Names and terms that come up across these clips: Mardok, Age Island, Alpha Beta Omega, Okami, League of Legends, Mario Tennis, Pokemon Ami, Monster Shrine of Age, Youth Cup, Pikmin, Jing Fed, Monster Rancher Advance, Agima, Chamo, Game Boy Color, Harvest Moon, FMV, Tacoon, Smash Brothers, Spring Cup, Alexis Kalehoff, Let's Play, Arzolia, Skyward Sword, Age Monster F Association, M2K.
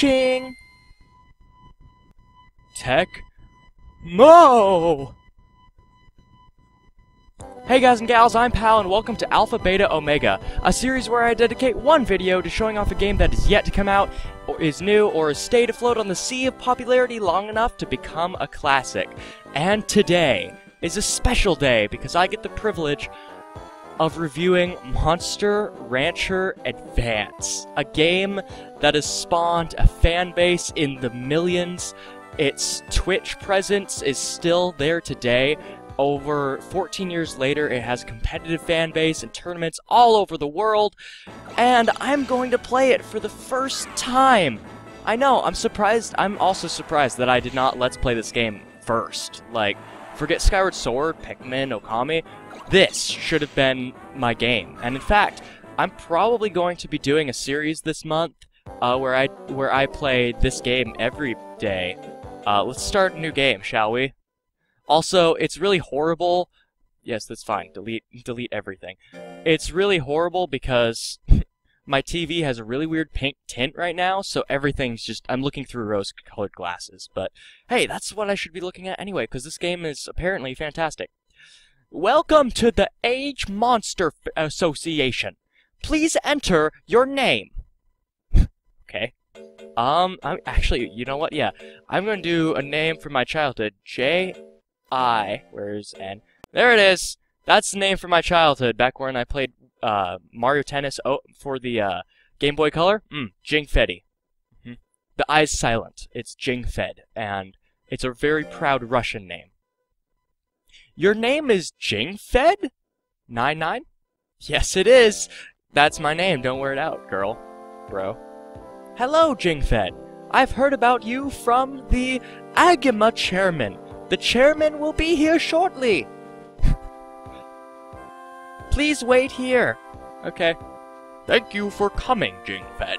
Ching! Tech-mo! Hey guys and gals, I'm Pal and welcome to Alpha Beta Omega, a series where I dedicate one video to showing off a game that is yet to come out, or is new, or has stayed afloat on the sea of popularity long enough to become a classic. And today is a special day because I get the privilege of reviewing Monster Rancher Advance, a game that has spawned a fan base in the millions. Its Twitch presence is still there today. Over 14 years later, it has a competitive fan base and tournaments all over the world, and I'm going to play it for the first time. I know, I'm surprised. I'm also surprised that I did not Let's Play this game first. Like, forget Skyward Sword, Pikmin, Okami. This should have been my game. And in fact, I'm probably going to be doing a series this month where I play this game every day. Let's start a new game, shall we? Also, it's really horrible. Yes, that's fine. Delete everything. It's really horrible because my TV has a really weird pink tint right now, so everything's just... I'm looking through rose-colored glasses, but hey, that's what I should be looking at anyway, because this game is apparently fantastic. Welcome to the Age Monster F Association. Please enter your name. Okay. I'm actually, you know what? Yeah. I'm going to do a name from my childhood. J-I. Where's N? There it is! That's the name from my childhood, back when I played Mario Tennis for the Game Boy Color. Jing Fetty. The I's silent. It's Jing Fed, and it's a very proud Russian name. Your name is Jing Fed? 99? Yes, it is! That's my name, don't wear it out, girl. Bro. Hello, Jing Fed. I've heard about you from the Agima chairman. The chairman will be here shortly. Please wait here. Okay. Thank you for coming, Jing Fed.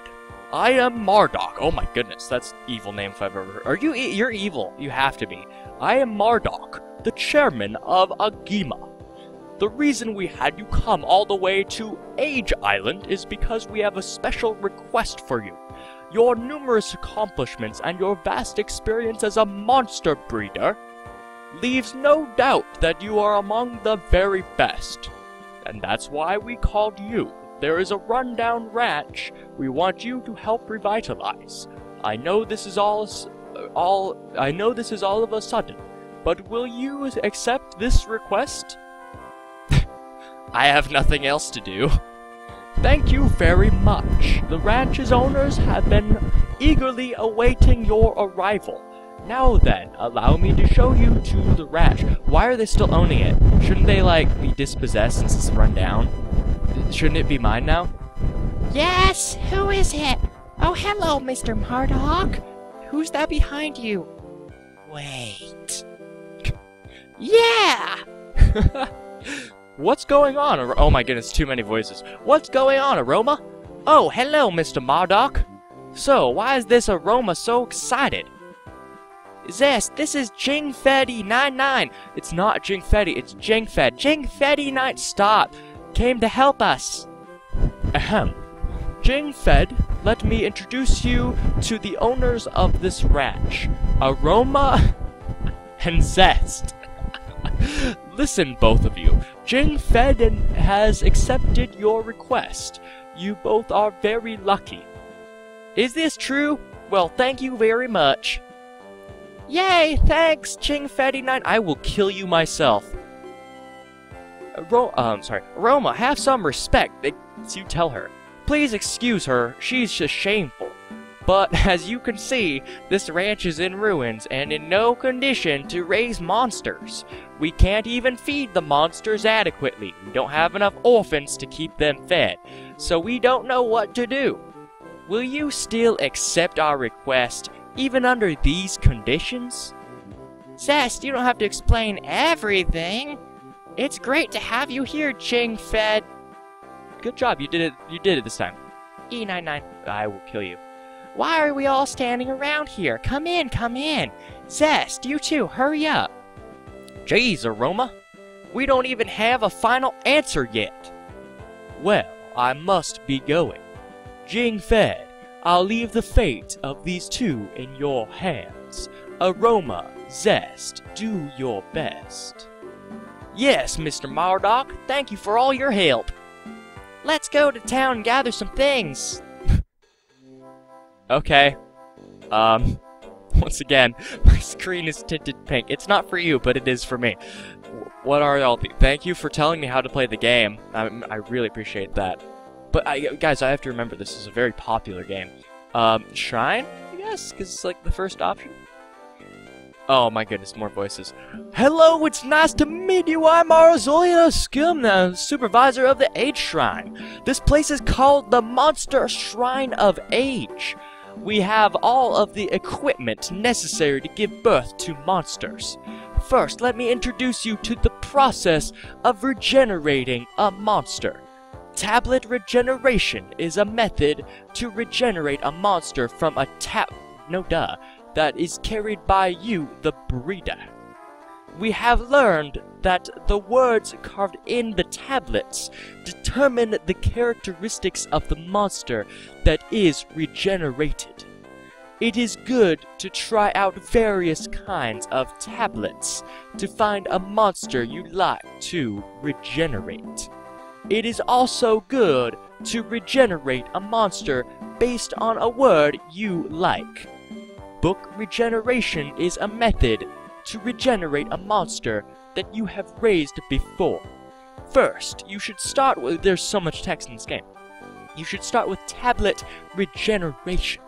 I am Mardok. Oh my goodness, that's an evil name if I've ever heard. Are you you're evil. You have to be. I am Mardok, the chairman of Agima. The reason we had you come all the way to Age Island is because we have a special request for you. Your numerous accomplishments and your vast experience as a monster breeder leaves no doubt that you are among the very best. And that's why we called you. There is a rundown ranch we want you to help revitalize. I know this is all of a sudden, but will you accept this request? I have nothing else to do. Thank you very much. The ranch's owners have been eagerly awaiting your arrival. Now then, allow me to show you to the ranch. Why are they still owning it? Shouldn't they, like, be dispossessed since it's run down? Shouldn't it be mine now? Yes! Who is it? Oh, hello, Mr. Mardok. Who's that behind you? Wait... Yeah! What's going on? Oh my goodness, too many voices. What's going on, Aroma? Oh, hello, Mr. Mardok. So, why is this Aroma so excited? Zest, this is Jing Fetty 99. It's not Jing Fetty, it's Jing Fed. Jing Fetty 9 stop. Came to help us. Ahem. Jing Fed, let me introduce you to the owners of this ranch, Aroma and Zest. Listen, both of you. Jing Fed has accepted your request. You both are very lucky. Is this true? Well, thank you very much. Yay! Thanks, Jing Fetty 9. I will kill you myself. Aroma, have some respect. You tell her. Please excuse her. She's just shameful. But as you can see, this ranch is in ruins and in no condition to raise monsters. We can't even feed the monsters adequately. We don't have enough orphans to keep them fed. So we don't know what to do. Will you still accept our request, even under these conditions? Zest, you don't have to explain everything. It's great to have you here, Jing Fed. Good job, you did it this time. E99, I will kill you. Why are we all standing around here? Come in, come in. Zest, you too, hurry up. Jeez, Aroma. We don't even have a final answer yet. Well, I must be going. Jing Fed, I'll leave the fate of these two in your hands. Aroma, zest, do your best. Yes, Mr. Mardok, thank you for all your help. Let's go to town and gather some things. Okay. Once again, my screen is tinted pink. It's not for you, but it is for me. What are y'all? Thank you for telling me how to play the game. I really appreciate that. But guys, I have to remember this is a very popular game. Shrine, I guess, because it's like the first option. Oh my goodness, more voices. Hello, it's nice to meet you. I'm Arzolia Skim, the supervisor of the Age Shrine. This place is called the Monster Shrine of Age. We have all of the equipment necessary to give birth to monsters. First, let me introduce you to the process of regenerating a monster. Tablet regeneration is a method to regenerate a monster from a that is carried by you, the breeder. We have learned that the words carved in the tablets determine the characteristics of the monster that is regenerated. It is good to try out various kinds of tablets to find a monster you like to regenerate. It is also good to regenerate a monster based on a word you like. Book regeneration is a method to regenerate a monster that you have raised before. First, you should start with... There's so much text in this game. You should start with tablet regeneration.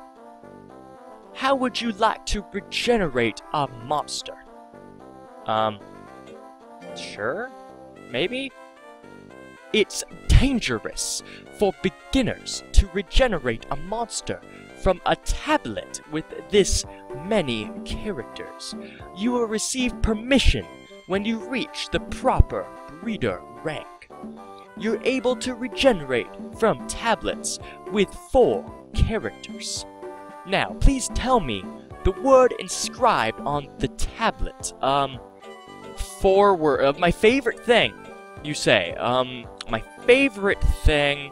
How would you like to regenerate a monster? Sure? Maybe? It's dangerous for beginners to regenerate a monster from a tablet with this many characters. You will receive permission when you reach the proper breeder rank. You're able to regenerate from tablets with 4 characters. Now, please tell me the word inscribed on the tablet. My favorite thing, you say. My favorite thing...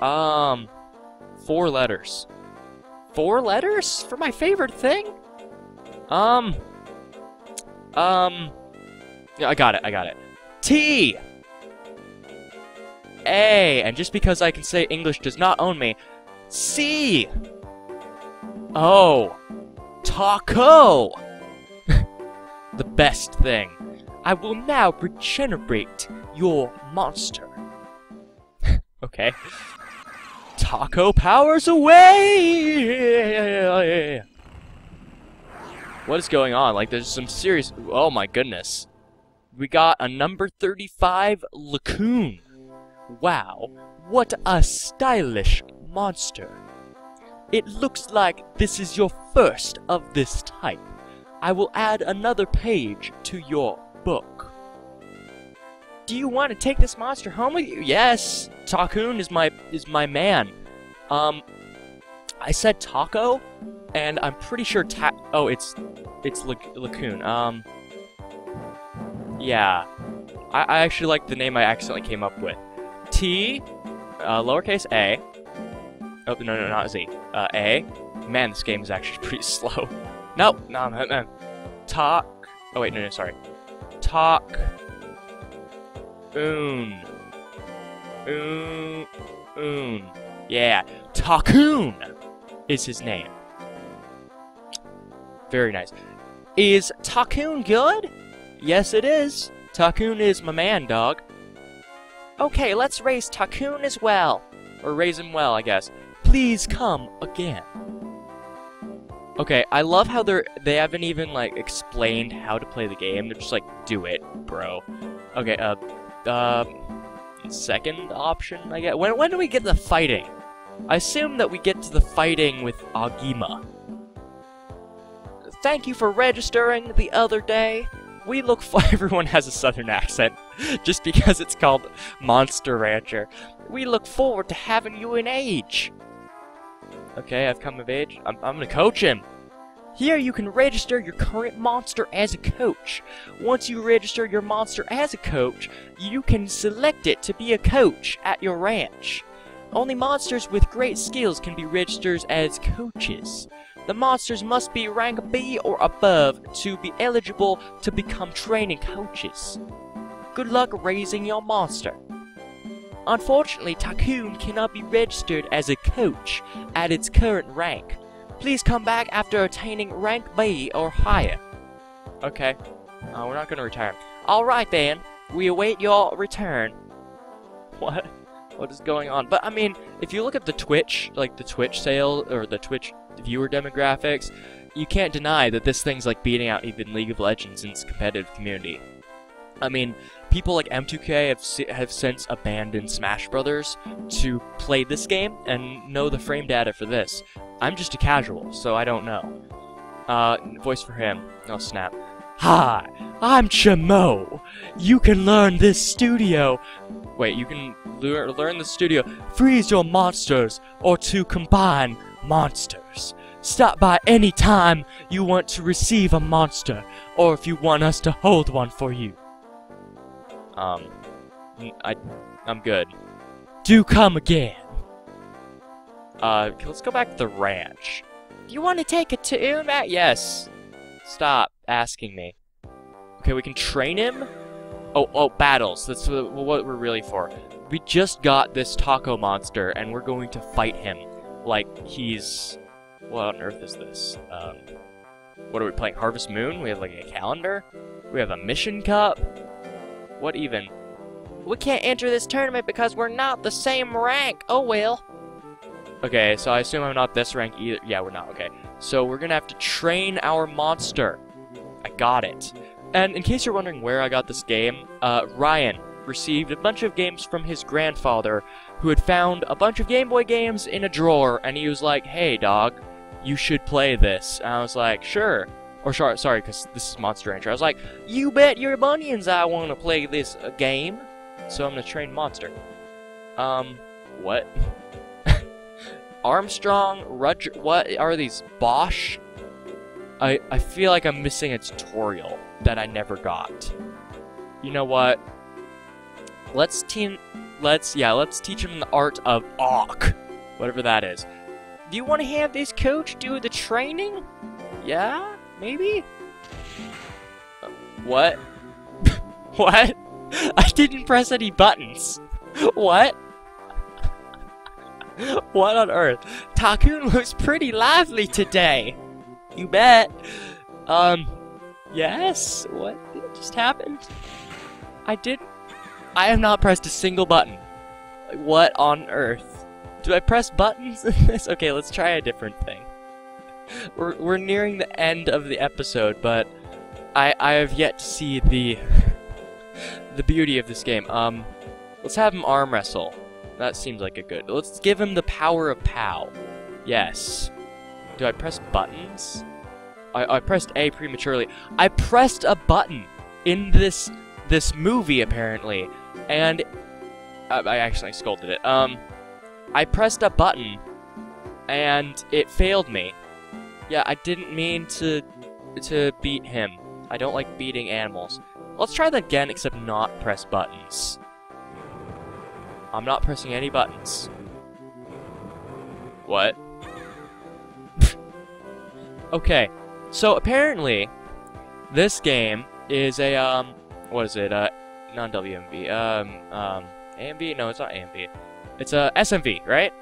4 letters. 4 letters for my favorite thing? Yeah, I got it. T! A! And just because I can say English does not own me. C! Oh! Taco! The best thing. I will now regenerate your monster. Okay. Taco powers away! What is going on? Like, there's some serious... Oh my goodness. We got a number 35 Lacoon. Wow, what a stylish monster. It looks like this is your first of this type. I will add another page to your book. Do you want to take this monster home with you? Yes! Tacoon is my man. I said Taco, and I'm pretty sure oh, it's Lacoon. Yeah. I actually like the name I accidentally came up with. T, lowercase a. Oh, no, not Z. A. Man, this game is actually pretty slow. No. Talk. Oh, wait, no, sorry. Talk. Yeah, Tacoon is his name. Very nice. Is Tacoon good? Yes, it is. Tacoon is my man, dog. Okay, let's raise Tacoon as well. Or raise him well, I guess. Please come again. Okay, I love how they haven't even, like, explained how to play the game. They're just like, do it, bro. Okay, second option, I guess. When do we get to the fighting? I assume that we get to the fighting with Agima. Thank you for registering the other day. We look for... Everyone has a southern accent, just because it's called Monster Rancher. We look forward to having you in Age. Okay, I've come of age. I'm gonna coach him. Here you can register your current monster as a coach. Once you register your monster as a coach, you can select it to be a coach at your ranch. Only monsters with great skills can be registered as coaches. The monsters must be rank B or above to be eligible to become training coaches. Good luck raising your monster. Unfortunately, Tycoon cannot be registered as a coach at its current rank. Please come back after attaining rank B or higher. Okay, we're not gonna return. Alright then, we await your return. What? What is going on? But I mean, if you look at the Twitch, like the Twitch sale, or the Twitch viewer demographics, you can't deny that this thing's like beating out even League of Legends in its competitive community. I mean, people like M2K have since abandoned Smash Brothers to play this game and know the frame data for this. I'm just a casual, so I don't know. Voice for him. Oh, snap. Hi, I'm Chamo. You can learn this studio. Wait, you can learn the studio. Freeze your monsters or to combine monsters. Stop by any time you want to receive a monster or if you want us to hold one for you. I'm good. Do come again. Let's go back to the ranch. You want to take a tour, Matt? Yes. Stop asking me. Okay, we can train him? Oh, battles. That's what we're really for. We just got this taco monster, and we're going to fight him. Like, he's... What on earth is this? What are we playing? Harvest Moon? We have, like, a calendar? We have a mission cup? What even? We can't enter this tournament because we're not the same rank. Oh, well. Okay, so I assume I'm not this rank either. Yeah, we're not. Okay. So we're going to have to train our monster. I got it. And in case you're wondering where I got this game, Ryan received a bunch of games from his grandfather who had found a bunch of Game Boy games in a drawer, and he was like, hey, dog, you should play this. And I was like, sure. Or sorry, because this is Monster Rancher. I was like, you bet your bunions I want to play this game. So I'm going to train Monster. What? Armstrong, Rudger, what are these? Bosch? I feel like I'm missing a tutorial that I never got. You know what? Let's teach him the art of awk. Whatever that is. Do you want to have this coach do the training? Yeah? Maybe? What? What? I didn't press any buttons. What? What on earth? Tycoon looks pretty lively today. You bet. Yes? What just happened? I have not pressed a single button. What on earth? Do I press buttons in this? Okay, let's try a different thing. We're nearing the end of the episode, but I have yet to see the the beauty of this game. Let's have him arm wrestle. That seems like a good. Let's give him the power of POW. Yes. Do I press buttons? I pressed A prematurely. I pressed a button in this movie apparently, and I actually scolded it. I pressed a button, and it failed me. Yeah, I didn't mean to beat him. I don't like beating animals. Let's try that again, except not press buttons. I'm not pressing any buttons. What? Okay, so apparently, this game is a, what is it, not WMV, AMV? No, it's not AMV. It's a SMV, right?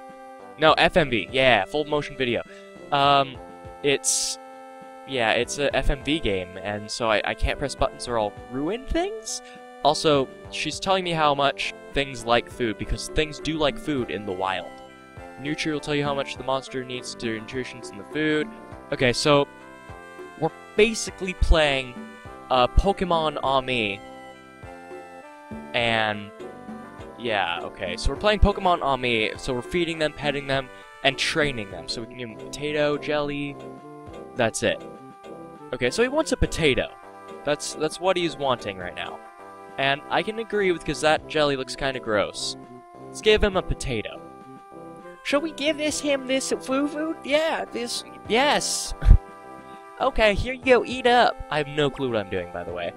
No, FMV, yeah, full motion video. It's a FMV game, and so I can't press buttons or I'll ruin things? Also, she's telling me how much things like food, because things do like food in the wild. Nutri will tell you how much the monster needs to nutrients in the food. Okay, so we're basically playing Pokemon Ami, and yeah, okay, so we're playing Pokemon Ami, so we're feeding them, petting them, and training them. So we can give him potato, jelly, that's it. Okay, so he wants a potato. That's what he's wanting right now. And I can agree with, because that jelly looks kind of gross. Let's give him a potato. Shall we give him this foo-foo? Yeah, this... Yes! Okay, here you go, eat up! I have no clue what I'm doing, by the way.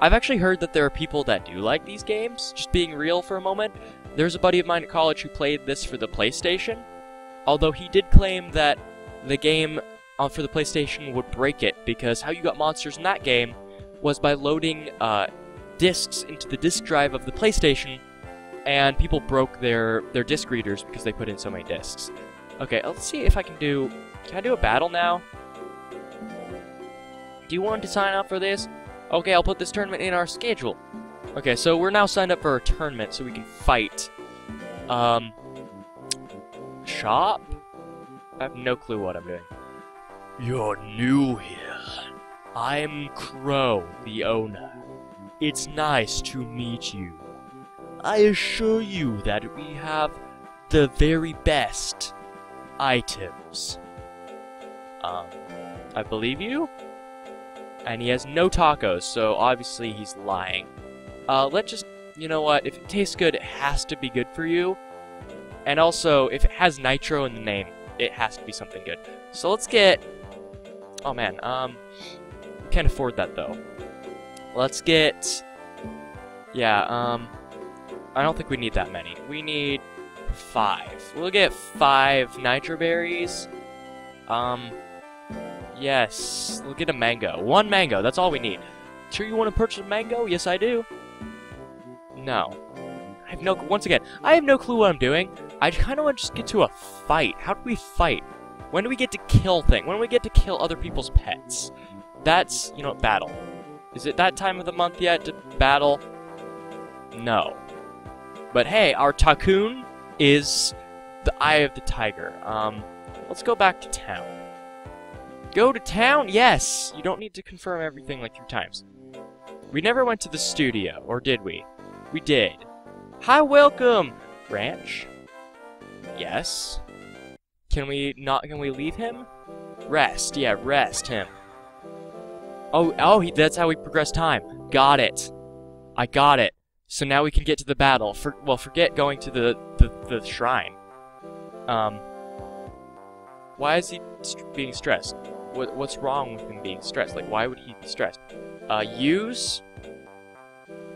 I've actually heard that there are people that do like these games, just being real for a moment, There's a buddy of mine at college who played this for the PlayStation, although he did claim that the game for the PlayStation would break it, because how you got monsters in that game was by loading discs into the disc drive of the PlayStation, and people broke their disc readers because they put in so many discs. Okay, let's see if I can do... Can I do a battle now? Do you want to sign up for this? Okay, I'll put this tournament in our schedule. Okay, so we're now signed up for a tournament so we can fight. Shop? I have no clue what I'm doing. You're new here. I'm Crow, the owner. It's nice to meet you. I assure you that we have the very best items. I believe you? And he has no tacos, so obviously he's lying. Let's just, you know what, if it tastes good, it has to be good for you. And also, if it has nitro in the name, it has to be something good. So let's get... Oh man, can't afford that though. Let's get... Yeah, I don't think we need that many. We need 5. We'll get 5 nitro berries. Yes, we'll get a mango. 1 mango, that's all we need. Sure you want to purchase a mango? Yes, I do. No. I have no... Once again, I have no clue what I'm doing. I kind of want to just get to a fight. How do we fight? When do we get to kill things? When do we get to kill other people's pets? That's, you know, battle. Is it that time of the month yet to battle? No. But hey, our Tycoon is the Eye of the Tiger. Let's go back to town. Go to town? Yes! You don't need to confirm everything like 3 times. We never went to the studio, or did we? We did. Hi, welcome! Ranch? Yes. Can we leave him? Rest, yeah, rest him. Oh, that's how we progress time. Got it. I got it. So now we can get to the battle. Forget going to the shrine. Why is he being stressed? What's wrong with him being stressed? Like, why would he be stressed? Use...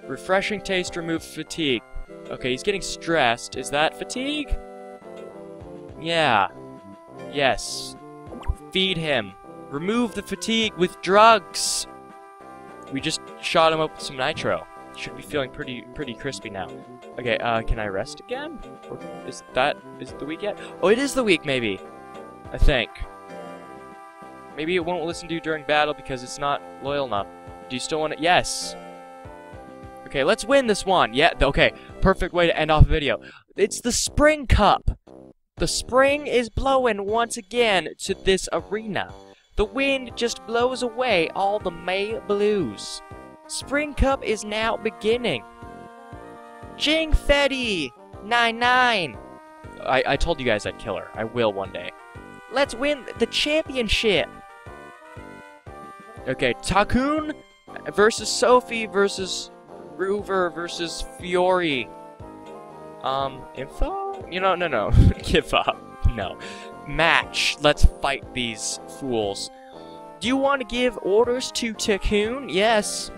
Refreshing taste, remove fatigue. Okay, he's getting stressed. Is that fatigue? Yeah. Yes. Feed him. Remove the fatigue with drugs! We just shot him up with some nitro. Should be feeling pretty crispy now. Okay, can I rest again? Or is it the week yet? Oh, it is the week, maybe. I think. Maybe it won't listen to you during battle because it's not loyal enough. Do you still want it? Yes! Okay, let's win this one! Yeah, okay. Perfect way to end off a video. It's the Spring Cup! The spring is blowing once again to this arena. The wind just blows away all the May blues. Spring Cup is now beginning. Jing Fetty! 99! I told you guys I'd kill her. I will one day. Let's win the championship! Okay, Tycoon versus Sophie versus Ruver versus Fiori. Info? You know, no. Give up. No. Match. Let's fight these fools. Do you want to give orders to Tycoon? Yes.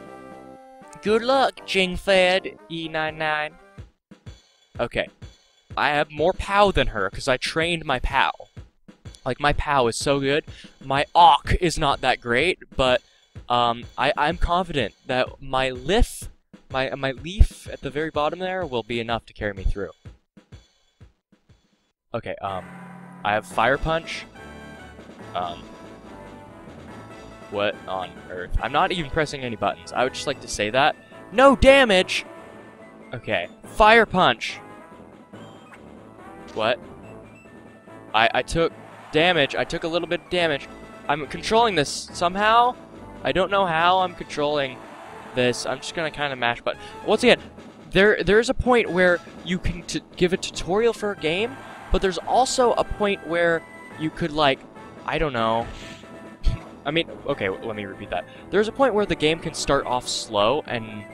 Good luck, Jingfed E99. Okay. I have more POW than her, because I trained my POW. Like, my POW is so good. My AWK is not that great, but I'm confident that my LIF, my leaf at the very bottom there will be enough to carry me through. Okay, I have Fire Punch. What on earth? I'm not even pressing any buttons. I would just like to say that. No damage! Okay, Fire Punch. What? I took damage. I took a little bit of damage. I'm controlling this somehow. I don't know how I'm controlling this. I'm just gonna kind of mash button. Once again, there is a point where you can give a tutorial for a game, but there's also a point where you could, like, I don't know. I mean, okay, let me repeat that. There's a point where the game can start off slow and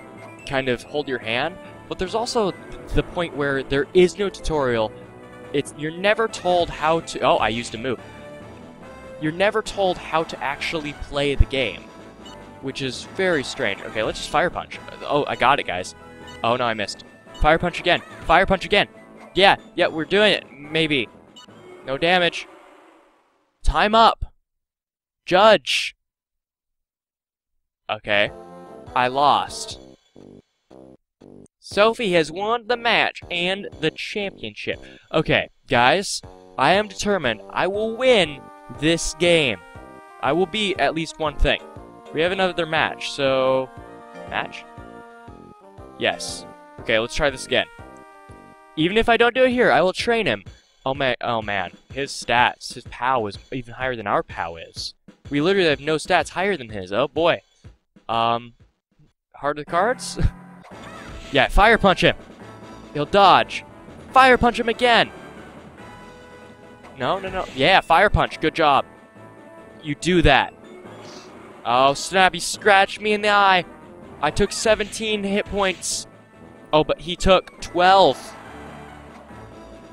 kind of hold your hand, but there's also the point where there is no tutorial. You're never told how to... Oh, I used a move. You're never told how to actually play the game, which is very strange. Okay, let's just Fire Punch. Oh, I got it, guys. Oh, no, I missed. Fire punch again. Fire punch again. Yeah, yeah, we're doing it. Maybe. No damage. Time up. Judge. Okay. I lost. Sophie has won the match and the championship. Okay, guys. I am determined. I will win this game. I will be at least one thing. We have another match, so... Match? Yes. Okay, let's try this again. Even if I don't do it here, I will train him. Oh man, his stats, his POW is even higher than our POW is. We literally have no stats higher than his, oh boy. Heart of the cards? Yeah, fire punch him. He'll dodge. Fire punch him again. No, no, no. Yeah, fire punch, good job. You do that. Oh, snap, he scratched me in the eye. I took 17 hit points. Oh, but he took 12.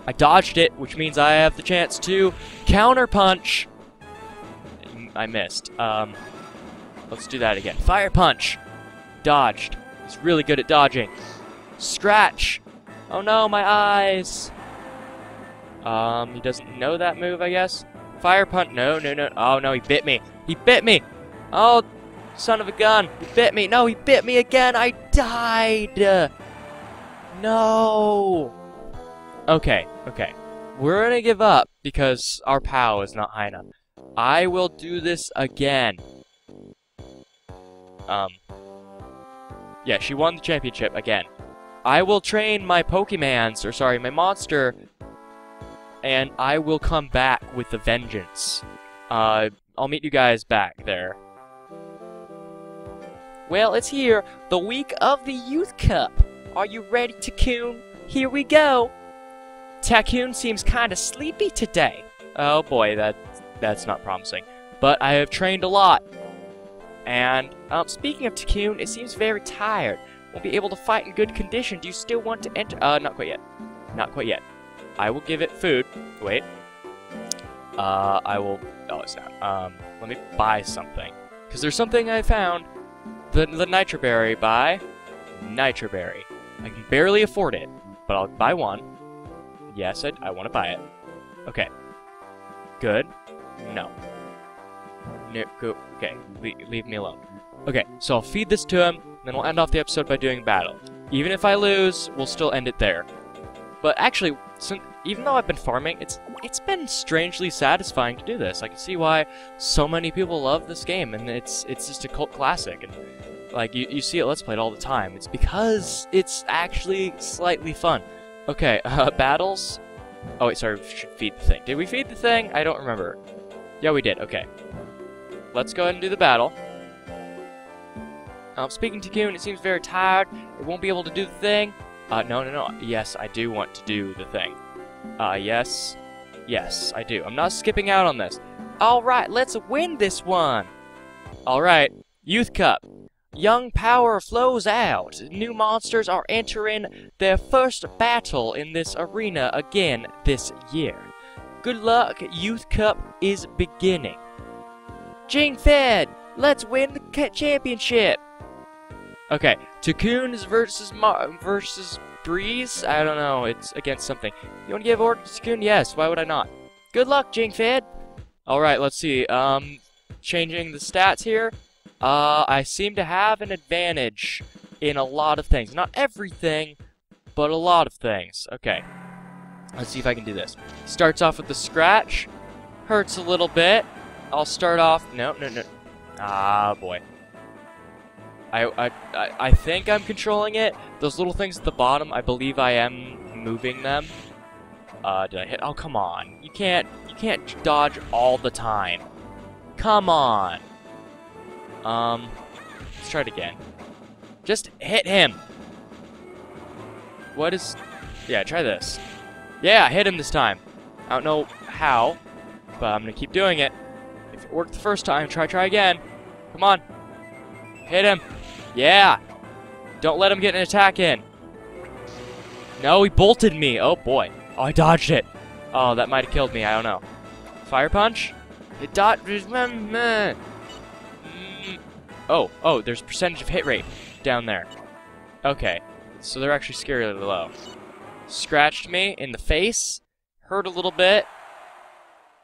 I dodged it, which means I have the chance to counterpunch. I missed. Let's do that again. Fire punch. Dodged. He's really good at dodging. Scratch. Oh no, my eyes. He doesn't know that move, I guess. Fire punch. No, no, no. Oh no, he bit me. He bit me. Oh, son of a gun. He bit me. No, he bit me again. I died. No. Okay, okay. We're gonna give up because our POW is not high enough. I will do this again. Yeah, she won the championship again. I will train my Pokemans, or sorry, my monster, and I will come back with a vengeance. I'll meet you guys back there. Well, it's here, the week of the Youth Cup. Are you ready, Tacoon? Here we go. Tacoon seems kind of sleepy today. Oh boy, that's not promising. But I have trained a lot. And speaking of Tacoon, it seems very tired. Won't be able to fight in good condition. Do you still want to enter? Not quite yet. Not quite yet. I will give it food. Wait. I will... Oh, it's not. Let me buy something. Because there's something I found. The Nitroberry by Nitroberry. I can barely afford it, but I'll buy one. Yes, I want to buy it. Okay. Good. No. No, go, okay, leave me alone. Okay, so I'll feed this to him, and then we'll end off the episode by doing battle. Even if I lose, we'll still end it there. But actually, since, even though I've been farming, it's been strangely satisfying to do this. I can see why so many people love this game, and it's just a cult classic. And like you see it Let's Played all the time. It's because it's actually slightly fun. Okay, battles. Oh wait, sorry, we should feed the thing. Did we feed the thing? I don't remember. Yeah, we did, okay. Let's go ahead and do the battle. Speaking to Tacoon, it seems very tired. It won't be able to do the thing. No, no, no. Yes, I do want to do the thing. Yes. Yes, I do. I'm not skipping out on this. Alright, let's win this one! Alright, Youth Cup. Young power flows out. New monsters are entering their first battle in this arena again this year. Good luck, Youth Cup is beginning. Jingfed, let's win the championship. Okay, Tacoon versus Breeze. I don't know. It's against something. You want to give order to Tacoon? Yes. Why would I not? Good luck, Jingfed. All right, let's see. Changing the stats here. I seem to have an advantage in a lot of things. Not everything, but a lot of things. Okay. Let's see if I can do this. Starts off with the scratch. Hurts a little bit. I'll start off... No, no, no. Ah, boy. I think I'm controlling it. Those little things at the bottom, I believe I am moving them. Did I hit... Oh, come on. You can't dodge all the time. Come on. Let's try it again. Just hit him. What is... Yeah, try this. Yeah, I hit him this time. I don't know how, but I'm gonna keep doing it. If it worked the first time, try again. Come on. Hit him. Yeah. Don't let him get an attack in. No, he bolted me. Oh, boy. Oh, I dodged it. Oh, that might have killed me. I don't know. Fire punch? It dodged... Oh, there's percentage of hit rate down there. Okay. so they're actually scarily low. Scratched me in the face, hurt a little bit.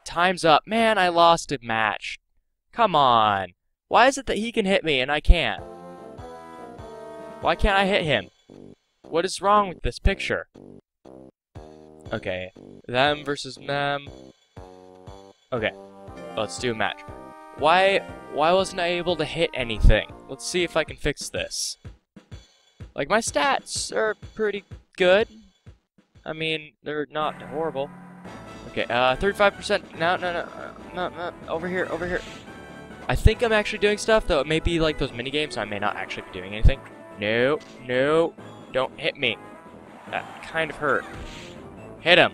Time's up. Man, I lost a match. Come on. Why is it that he can hit me and I can't? Why can't I hit him? What is wrong with this picture? Okay. Them versus them. Okay. Let's do a match. Why wasn't I able to hit anything? Let's see if I can fix this. Like, my stats are pretty good. I mean, they're not horrible. Okay, 35%. No, over here. I think I'm actually doing stuff, though. It may be like those mini games, so I may not actually be doing anything. No, don't hit me. That kind of hurt. Hit him.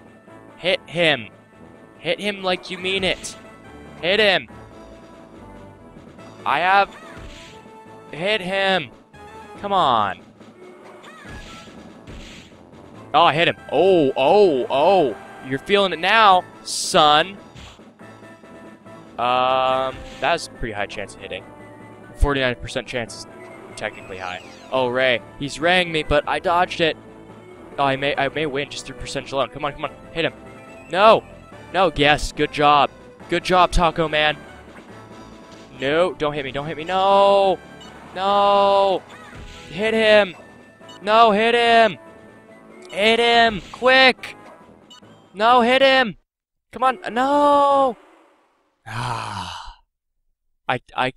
Hit him. Hit him like you mean it. Hit him. I have... Hit him. Come on. Oh, I hit him. Oh. You're feeling it now, son. That's a pretty high chance of hitting. 49% chance is technically high. Oh, Ray. He's raying me, but I dodged it. Oh, I may win just through percentage alone. Come on. Hit him. No. Yes. Good job. Good job, Taco Man. No. Don't hit me. No. Hit him. No, hit him. Hit him! Quick! No, hit him! Come on! No! Ah! I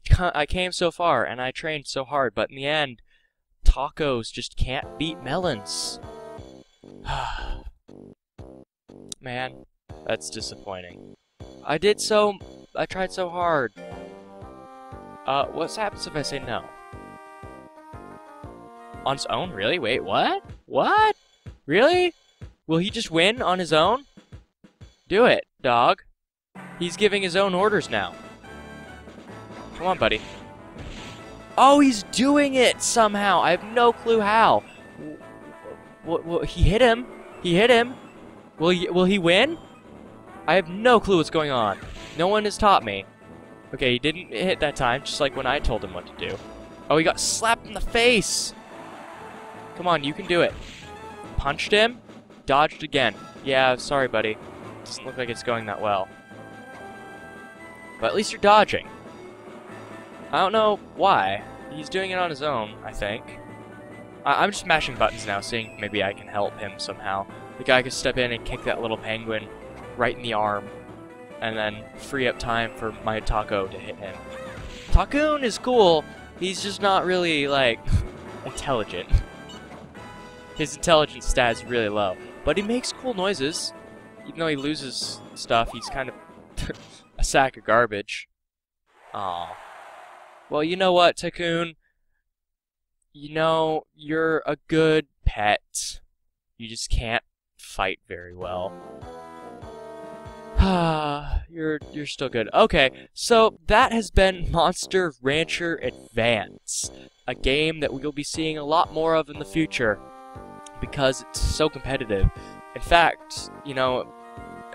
came so far, and I trained so hard, but in the end, tacos just can't beat melons. Man, that's disappointing. I tried so hard. What happens if I say no? On its own? Really? Wait, what? What? Really? Will he just win on his own? Do it, dog. He's giving his own orders now. Come on, buddy. Oh, he's doing it somehow. I have no clue how. He hit him. Will he win? I have no clue what's going on. No one has taught me. Okay, he didn't hit that time, just like when I told him what to do. Oh, he got slapped in the face. Come on, you can do it. Punched him, dodged again. Yeah, sorry, buddy. Doesn't look like it's going that well. But at least you're dodging. I don't know why. He's doing it on his own, I think. I'm just mashing buttons now, seeing if maybe I can help him somehow. The guy could step in and kick that little penguin right in the arm, and then free up time for my taco to hit him. Tacoon is cool. He's just not really, like, intelligent. His intelligence stat is really low, but he makes cool noises. Even though he loses stuff, he's kind of a sack of garbage. Aw. Well, you know what, Tacoon? You know, you're a good pet. You just can't fight very well. You're still good. Okay, so that has been Monster Rancher Advance, a game that we'll be seeing a lot more of in the future, because it's so competitive. In fact, you know...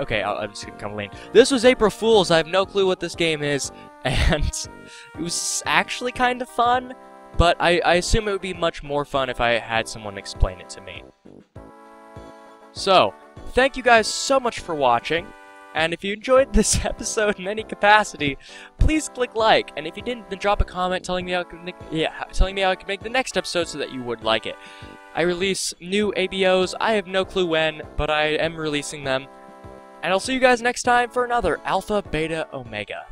Okay, I'm just gonna complain. This was April Fool's. I have no clue what this game is, and it was actually kind of fun, but I assume it would be much more fun if I had someone explain it to me. So, thank you guys so much for watching, and if you enjoyed this episode in any capacity, please click like, and if you didn't, then drop a comment telling me how I could make the next episode so that you would like it. I release new ABOs, I have no clue when, but I am releasing them. And I'll see you guys next time for another Alpha Beta Omega.